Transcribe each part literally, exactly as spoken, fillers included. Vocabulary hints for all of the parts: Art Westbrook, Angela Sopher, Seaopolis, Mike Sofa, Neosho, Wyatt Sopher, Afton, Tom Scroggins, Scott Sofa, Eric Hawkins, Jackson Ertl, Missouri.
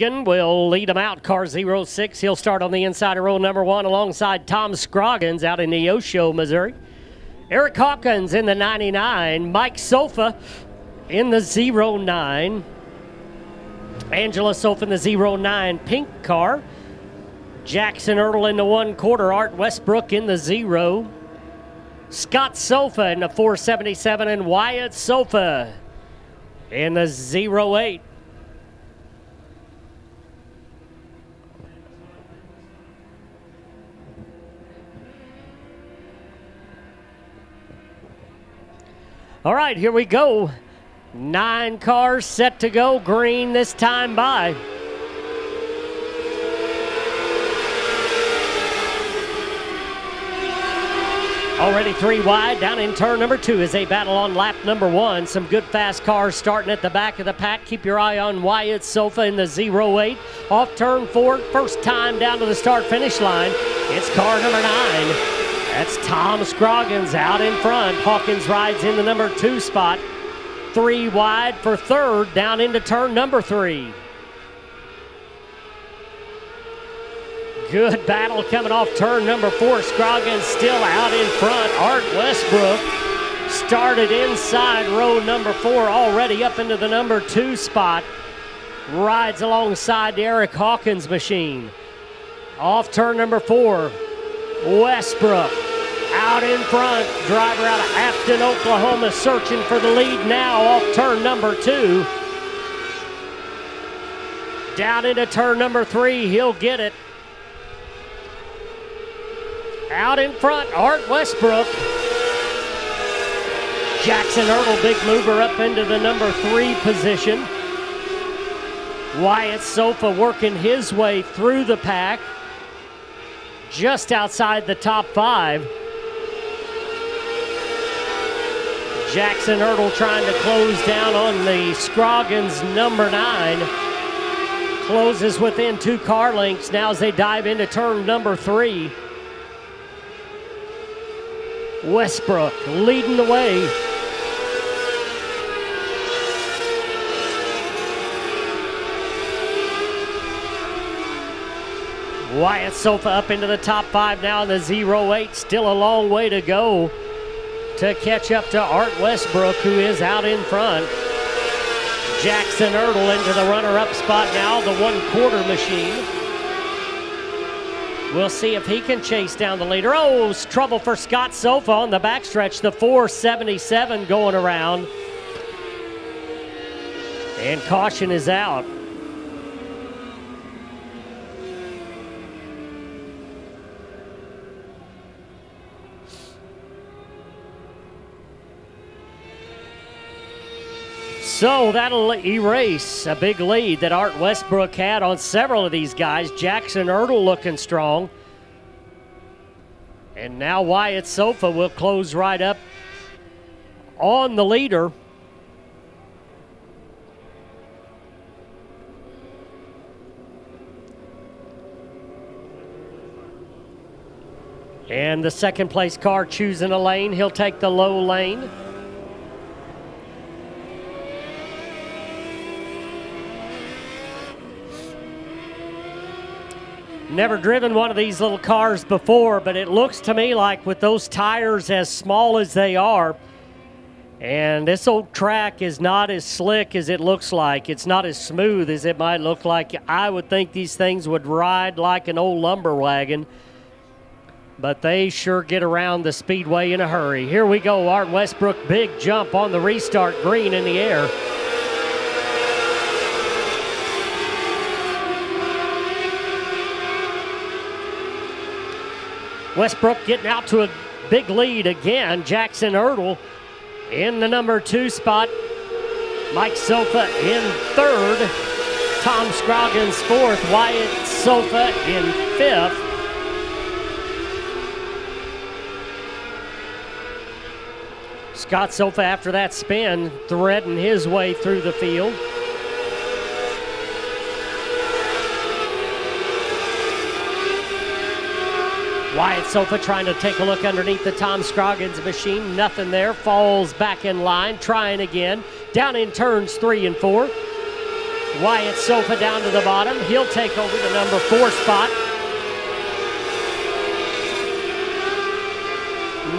Morgan will lead them out, car zero six. He'll start on the inside of row number one alongside Tom Scroggins out in Neosho, Missouri. Eric Hawkins in the ninety-nine. Mike Sofa in the zero nine. Angela Sopher in the zero nine pink car. Jackson Ertl in the one quarter. Art Westbrook in the zero. Scott Sofa in the four seventy-seven and Wyatt Sopher in the zero eight. All right, here we go. Nine cars set to go, green this time by. Already three wide, down in turn number two is a battle on lap number one. Some good fast cars starting at the back of the pack. Keep your eye on Wyatt Sopher in the zero eight. Off turn four, first time down to the start finish line. It's car number nine. That's Tom Scroggins out in front. Hawkins rides in the number two spot. Three wide for third, down into turn number three. Good battle coming off turn number four. Scroggins still out in front. Art Westbrook started inside row number four, already up into the number two spot. Rides alongside the Eric Hawkins machine. Off turn number four. Westbrook out in front, driver out of Afton, Oklahoma, searching for the lead now off turn number two. Down into turn number three, he'll get it. Out in front, Art Westbrook. Jackson Ertl, big mover up into the number three position. Wyatt Sopher working his way through the pack, just outside the top five. Jackson Ertl trying to close down on the Scroggins number nine. Closes within two car lengths now as they dive into turn number three. Westbrook leading the way. Wyatt Sopher up into the top five now in the zero eight. Still a long way to go to catch up to Art Westbrook, who is out in front. Jackson Ertl into the runner-up spot now, the one-quarter machine. We'll see if he can chase down the leader. Oh, it's trouble for Scott Sofa on the backstretch. The four seventy-seven going around. And caution is out. So that'll erase a big lead that Art Westbrook had on several of these guys. Jackson Ertl looking strong. And now Wyatt Sopher will close right up on the leader. And the second place car choosing a lane. He'll take the low lane. Never driven one of these little cars before, but it looks to me like with those tires as small as they are, and this old track is not as slick as it looks like. It's not as smooth as it might look like. I would think these things would ride like an old lumber wagon, but they sure get around the speedway in a hurry. Here we go, Art Westbrook, big jump on the restart, green in the air. Westbrook getting out to a big lead again. Jackson Ertl in the number two spot. Mike Sofa in third. Tom Scroggins fourth. Wyatt Sopher in fifth. Scott Sofa after that spin, threading his way through the field. Wyatt Sopher trying to take a look underneath the Tom Scroggins machine. Nothing there. Falls back in line. Trying again. Down in turns three and four. Wyatt Sofa down to the bottom. He'll take over the number four spot.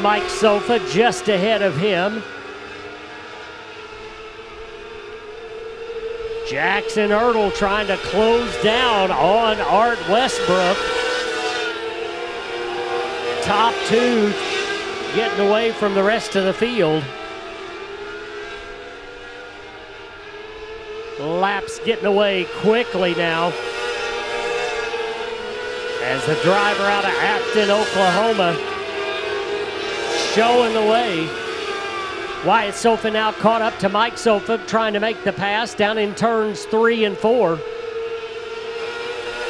Mike Sofa just ahead of him. Jackson Ertl trying to close down on Art Westbrook. Top two getting away from the rest of the field. Laps getting away quickly now as the driver out of Afton, Oklahoma, showing the way. Wyatt Sopher now caught up to Mike Sofa, trying to make the pass down in turns three and four.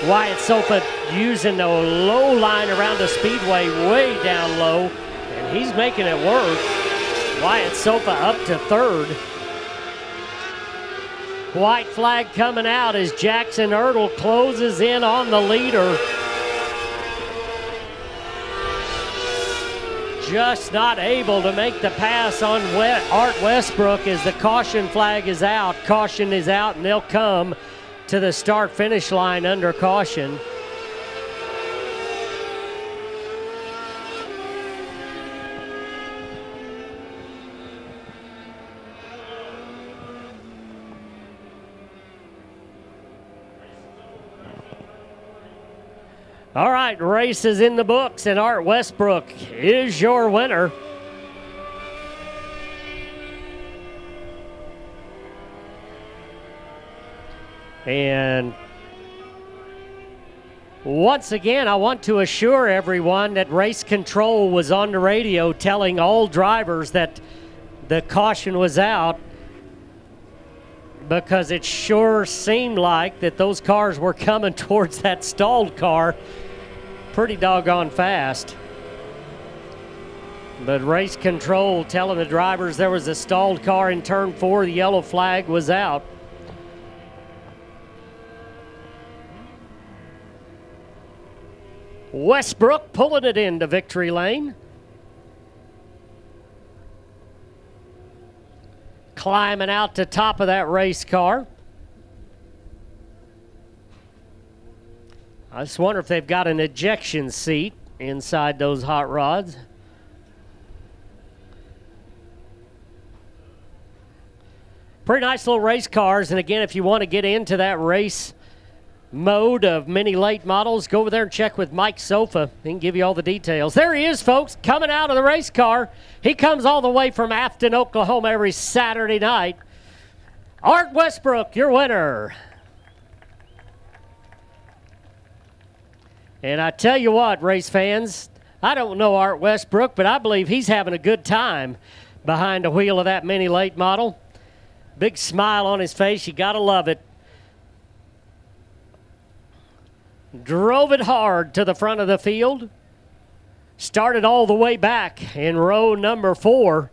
Wyatt Sofa using the low line around the speedway, way down low, and he's making it work. Wyatt Sofa up to third. White flag coming out as Jackson Ertl closes in on the leader. Just not able to make the pass on Art Westbrook as the caution flag is out. Caution is out, and they'll come to the start-finish line under caution. All right, race is in the books, and Art Westbrook is your winner. And once again, I want to assure everyone that Race Control was on the radio telling all drivers that the caution was out, because it sure seemed like that those cars were coming towards that stalled car pretty doggone fast. But Race Control telling the drivers there was a stalled car in turn four, the yellow flag was out. Westbrook pulling it into victory lane. Climbing out to top of that race car. I just wonder if they've got an ejection seat inside those hot rods. Pretty nice little race cars. And again, if you want to get into that race mode of many late models, go over there and check with Mike Sofa. He can give you all the details. There he is, folks, coming out of the race car. He comes all the way from Afton, Oklahoma every Saturday night. Art Westbrook, your winner. And I tell you what, race fans, I don't know Art Westbrook, but I believe he's having a good time behind the wheel of that mini late model. Big smile on his face. You got to love it. Drove it hard to the front of the field. Started all the way back in row number four.